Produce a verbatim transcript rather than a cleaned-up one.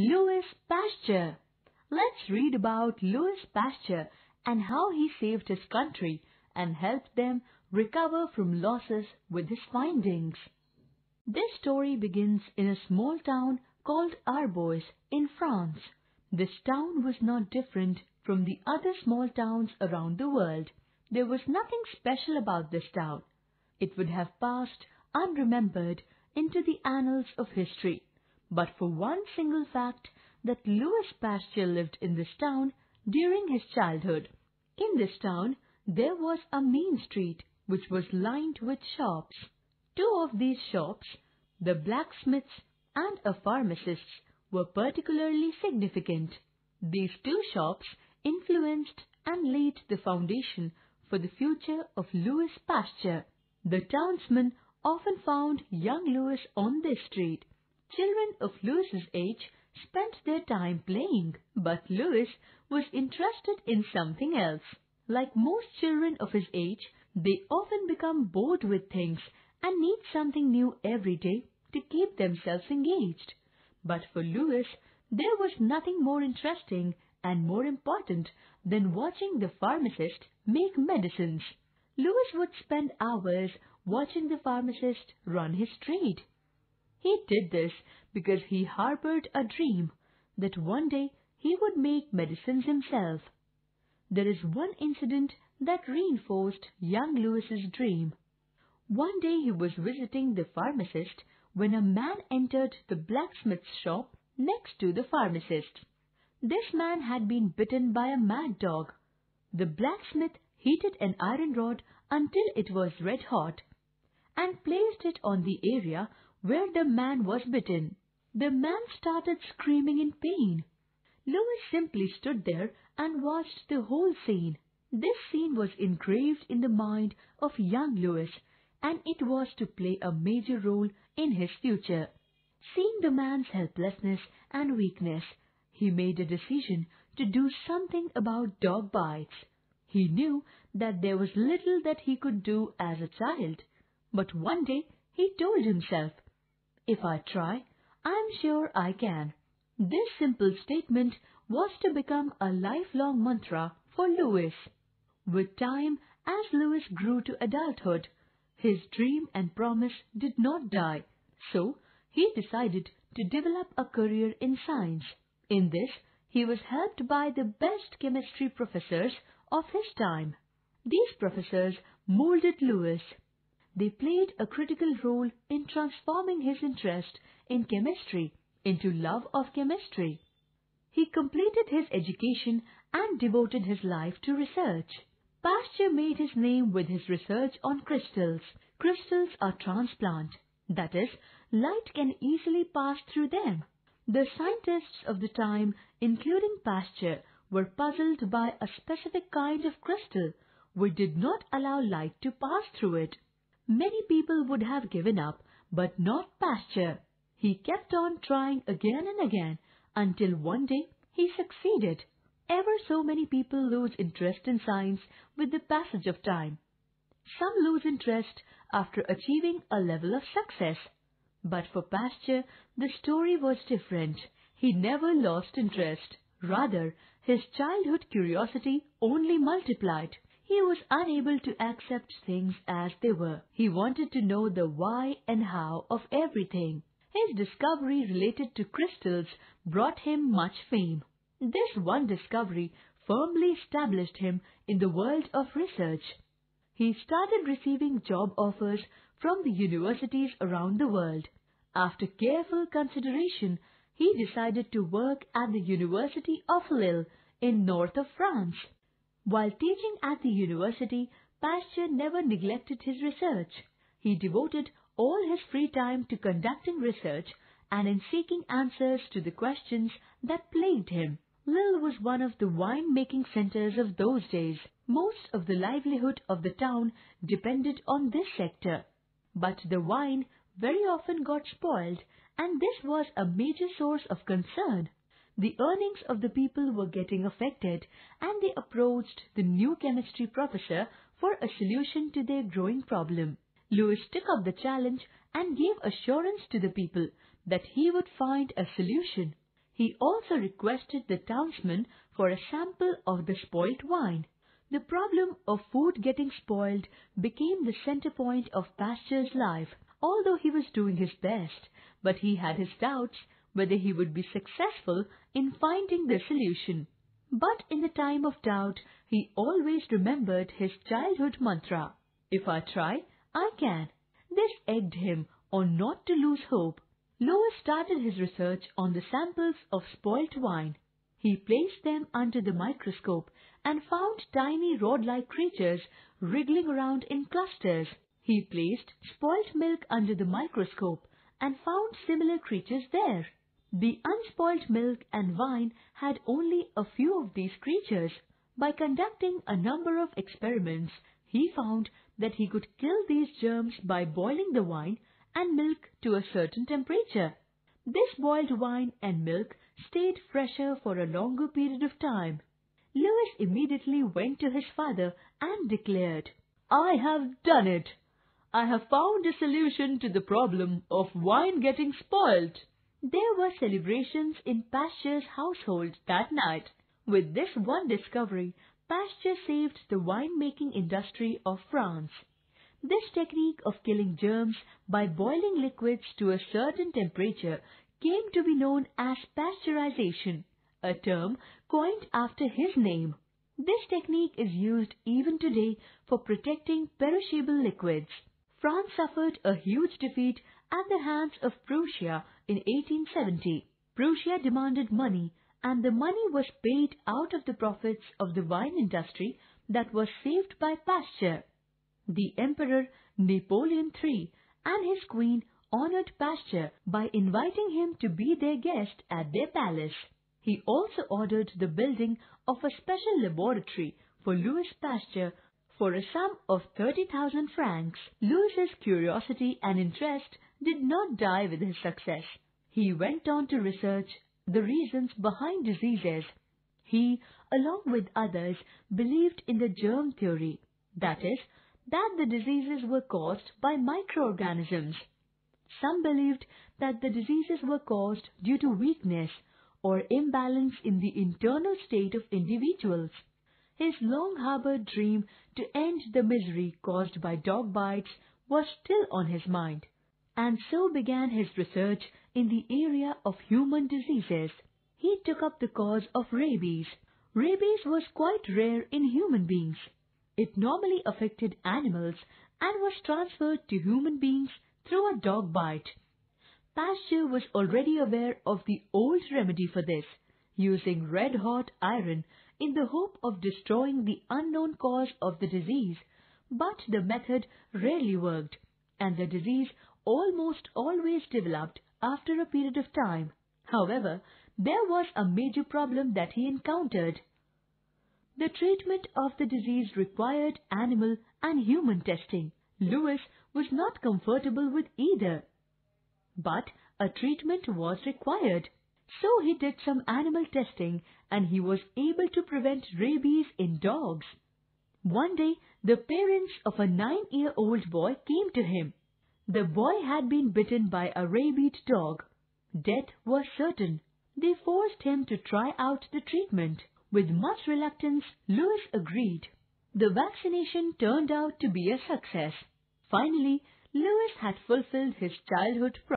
Louis Pasteur. Let's read about Louis Pasteur and how he saved his country and helped them recover from losses with his findings. This story begins in a small town called Arbois in France. This town was not different from the other small towns around the world. There was nothing special about this town. It would have passed unremembered into the annals of history. But for one single fact that Louis Pasteur lived in this town during his childhood. In this town, there was a main street which was lined with shops. Two of these shops, the blacksmith's and a pharmacist's, were particularly significant. These two shops influenced and laid the foundation for the future of Louis Pasteur. The townsmen often found young Louis on this street. Children of Louis's age spent their time playing, but Louis was interested in something else. Like most children of his age, they often become bored with things and need something new every day to keep themselves engaged. But for Louis, there was nothing more interesting and more important than watching the pharmacist make medicines. Louis would spend hours watching the pharmacist run his trade. He did this because he harbored a dream that one day he would make medicines himself. There is one incident that reinforced young Louis's dream. One day he was visiting the pharmacist when a man entered the blacksmith's shop next to the pharmacist. This man had been bitten by a mad dog. The blacksmith heated an iron rod until it was red hot and placed it on the area where the man was bitten. The man started screaming in pain. Louis simply stood there and watched the whole scene. This scene was engraved in the mind of young Louis, and it was to play a major role in his future. Seeing the man's helplessness and weakness, he made a decision to do something about dog bites. He knew that there was little that he could do as a child, but one day he told himself, "If I try, I'm sure I can." This simple statement was to become a lifelong mantra for Louis. With time, as Louis grew to adulthood, his dream and promise did not die, so he decided to develop a career in science. In this, he was helped by the best chemistry professors of his time. These professors molded Louis. They played a critical role in transforming his interest in chemistry into love of chemistry. He completed his education and devoted his life to research. Pasteur made his name with his research on crystals. Crystals are transparent, that is, light can easily pass through them. The scientists of the time, including Pasteur, were puzzled by a specific kind of crystal which did not allow light to pass through it. Many people would have given up, but not Pasteur. He kept on trying again and again until one day he succeeded. Ever so many people lose interest in science with the passage of time. Some lose interest after achieving a level of success. But for Pasteur, the story was different. He never lost interest. Rather, his childhood curiosity only multiplied. He was unable to accept things as they were. He wanted to know the why and how of everything. His discovery related to crystals brought him much fame. This one discovery firmly established him in the world of research. He started receiving job offers from the universities around the world. After careful consideration, he decided to work at the University of Lille in north of France. While teaching at the university, Pasteur never neglected his research. He devoted all his free time to conducting research and in seeking answers to the questions that plagued him. Lille was one of the wine-making centers of those days. Most of the livelihood of the town depended on this sector. But the wine very often got spoiled, and this was a major source of concern. The earnings of the people were getting affected, and they approached the new chemistry professor for a solution to their growing problem. Louis took up the challenge and gave assurance to the people that he would find a solution. He also requested the townsmen for a sample of the spoilt wine. The problem of food getting spoiled became the center point of Pasteur's life, although he was doing his best, but he had his doubts whether he would be successful in finding the solution. But in the time of doubt, he always remembered his childhood mantra, "If I try, I can." This egged him on not to lose hope. Louis started his research on the samples of spoilt wine. He placed them under the microscope and found tiny rod-like creatures wriggling around in clusters. He placed spoilt milk under the microscope and found similar creatures there. The unspoilt milk and wine had only a few of these creatures. By conducting a number of experiments, he found that he could kill these germs by boiling the wine and milk to a certain temperature. This boiled wine and milk stayed fresher for a longer period of time. Louis immediately went to his father and declared, "I have done it. I have found a solution to the problem of wine getting spoilt." There were celebrations in Pasteur's household that night. With this one discovery, Pasteur saved the winemaking industry of France. This technique of killing germs by boiling liquids to a certain temperature came to be known as pasteurization, a term coined after his name. This technique is used even today for protecting perishable liquids. France suffered a huge defeat at the hands of Prussia in eighteen seventy. Prussia demanded money, and the money was paid out of the profits of the wine industry that was saved by Pasteur. The Emperor Napoleon the third and his queen honored Pasteur by inviting him to be their guest at their palace. He also ordered the building of a special laboratory for Louis Pasteur for a sum of thirty thousand francs. Louis's curiosity and interest did not die with his success. He went on to research the reasons behind diseases. He, along with others, believed in the germ theory, that is, that the diseases were caused by microorganisms. Some believed that the diseases were caused due to weakness or imbalance in the internal state of individuals. His long-harbored dream to end the misery caused by dog bites was still on his mind, and so began his research in the area of human diseases. He took up the cause of rabies. Rabies was quite rare in human beings. It normally affected animals and was transferred to human beings through a dog bite. Pasteur was already aware of the old remedy for this, using red-hot iron in the hope of destroying the unknown cause of the disease, but the method rarely worked, and the disease almost always developed after a period of time. However, there was a major problem that he encountered. The treatment of the disease required animal and human testing. Louis was not comfortable with either, but a treatment was required. So he did some animal testing and he was able to prevent rabies in dogs. One day, the parents of a nine-year-old boy came to him. The boy had been bitten by a rabid dog. Death was certain. They forced him to try out the treatment. With much reluctance, Louis agreed. The vaccination turned out to be a success. Finally, Louis had fulfilled his childhood promise.